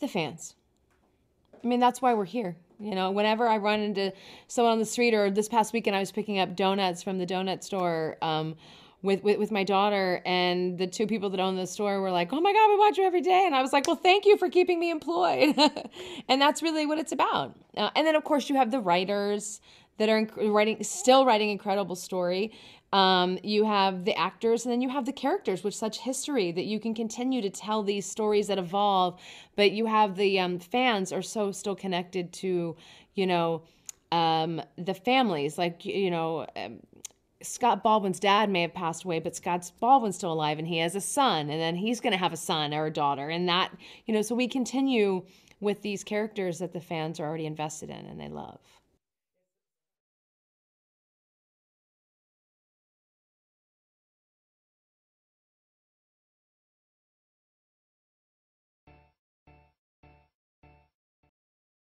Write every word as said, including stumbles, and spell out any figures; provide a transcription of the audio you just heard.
the fans. I mean, that's why we're here. You know, whenever I run into someone on the street, or this past weekend I was picking up donuts from the donut store um, with, with, with my daughter, and the two people that own the store were like, oh my God, we watch you every day. And I was like, well, thank you for keeping me employed. And that's really what it's about. Uh, and then of course you have the writers that are writing, still writing incredible story. Um, you have the actors, and then you have the characters with such history that you can continue to tell these stories that evolve, but you have the um, fans are so still connected to, you know, um, the families. Like, you know, um, Scott Baldwin's dad may have passed away, but Scott Baldwin's still alive and he has a son, and then he's going to have a son or a daughter, and that, you know, so we continue with these characters that the fans are already invested in and they love.